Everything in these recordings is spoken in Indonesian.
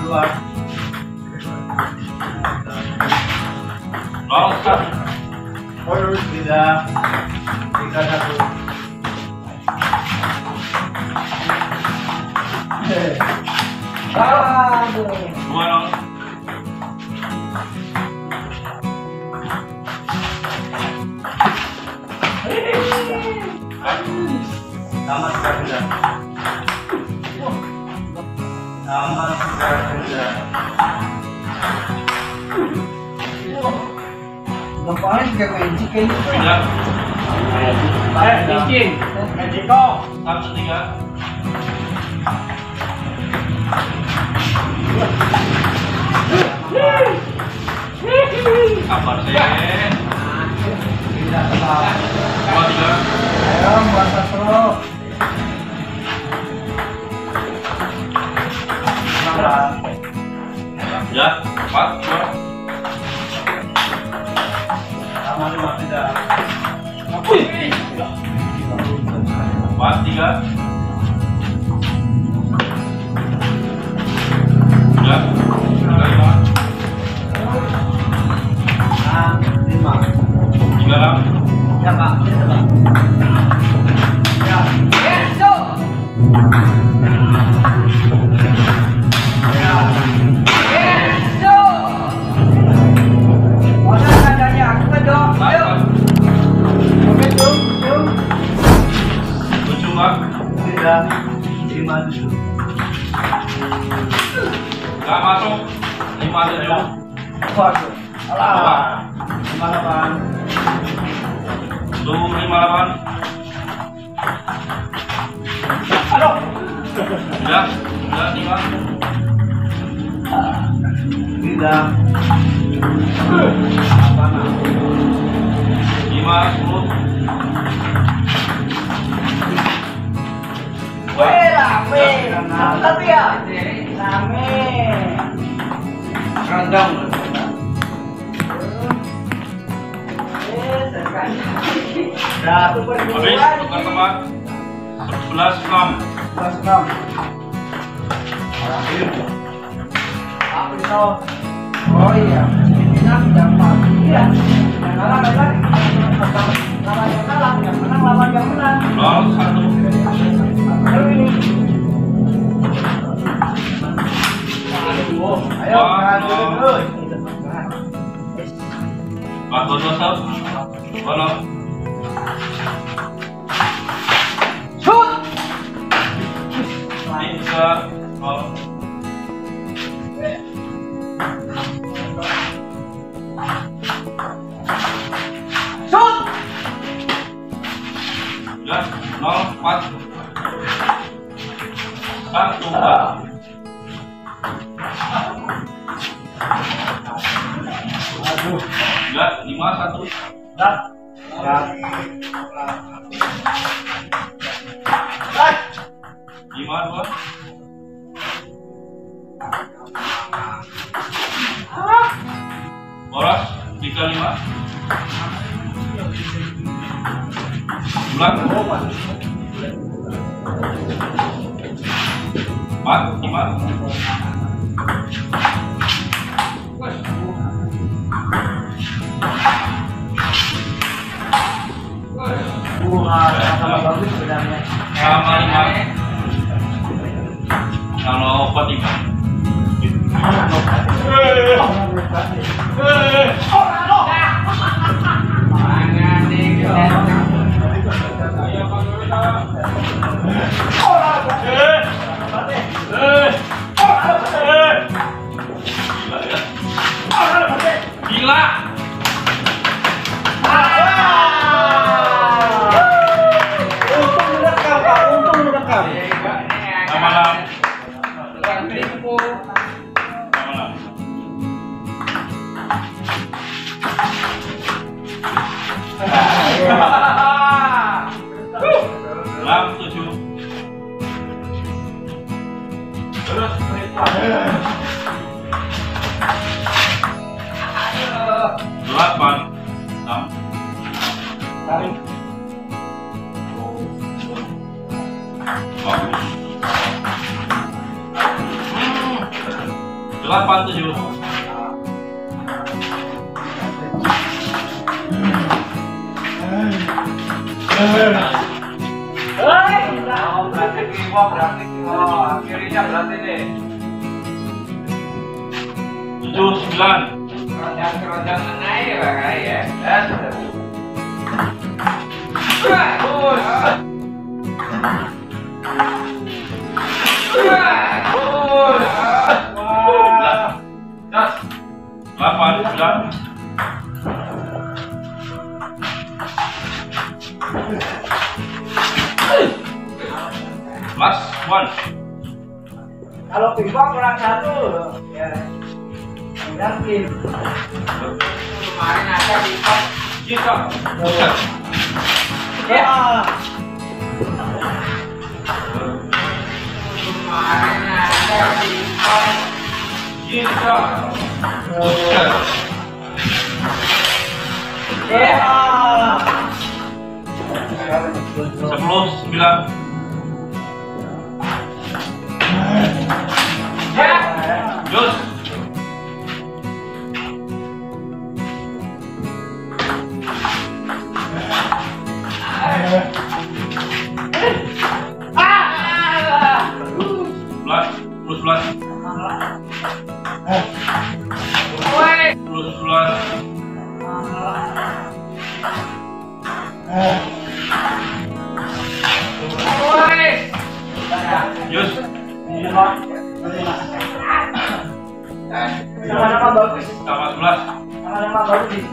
keluar. Mantap. Harus tidak dikatakan. Aduh. Tamat kerja. Tamat kerja. Lepas ke kunci ke ini. Miskin. Mejiko. 1 3. Apa sih? Tidak salah. 2 3. Ayo buat satu. Ya, 4 sama 5 tidak. Wih, 4 3. Gak masuk 5 7. Waduh. Alah. 58. 2 58. Aduh. Sudah. Sudah 5. Sudah. 50. Tapi ya. Amin. Rendang. Habis, tukar teman. 11 6. 11 6. Apa itu? Oh iya, ini gampang. Iya. Yang menang lawan yang menang. 0 1. Ayo, Shoot! Aduh, 3 5 1. Boros 35. Bulan 4 5. Kalau Fatima. 870. Kirinya berarti nih 79. Keranjang naik lah ya. Bagus. Bagus. Das 89. Mas, one. Kalau pimpong kurang satu, ya. Nanti. Kemarin ada pimpong. Gitu. Ya. Kemarin ada pimpong. Gitu. Ya. 10, 9. Jos. Nama-nama bagus. Nama-nama bagus.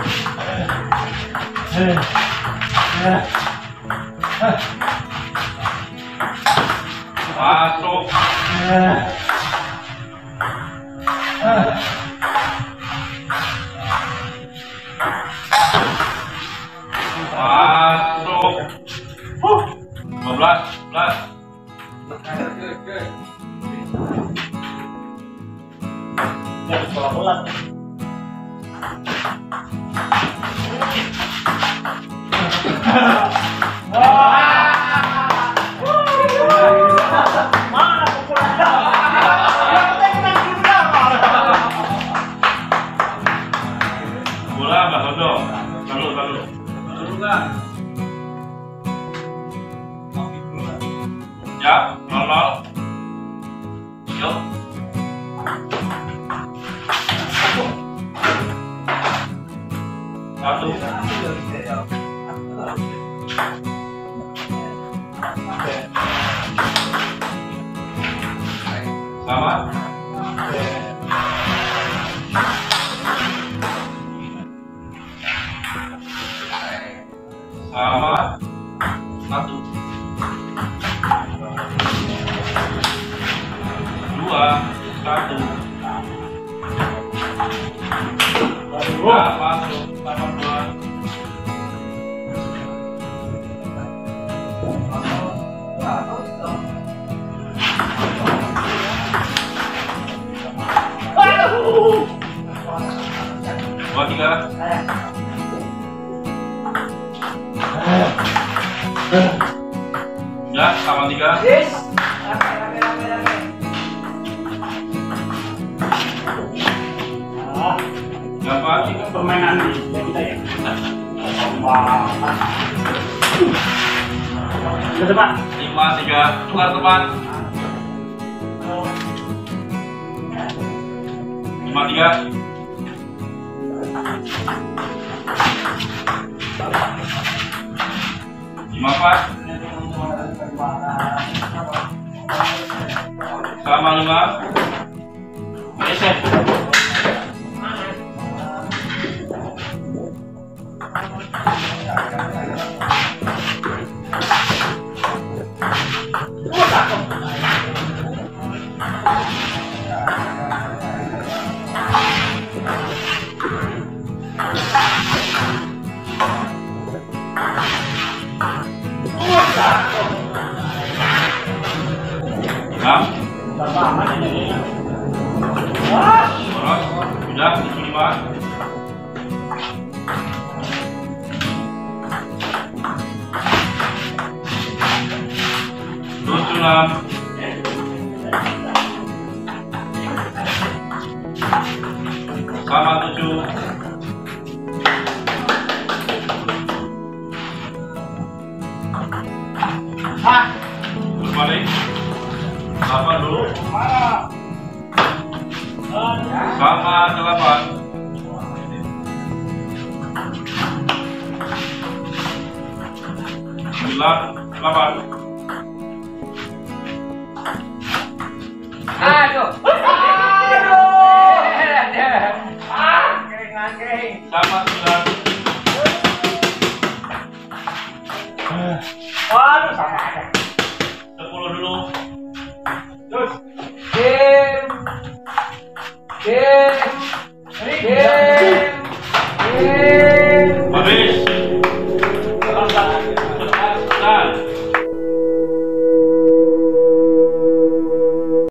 Masuk. Masuk. 15. Ya, normal. Yo. Satu. Sama. Sama. Satu. 2, 1. Masuk. 8, 2. Waduh. 2, 3. Ya, sama 3. Yes. Apa itu permainan ini kita ya? Ke depan 5, 3, tukar depan 5, 3. Sama 5. Reset. Wah. Lama 7. Hah? Balik. Lama dulu. Lama 8. Sembilan 8. Aduh.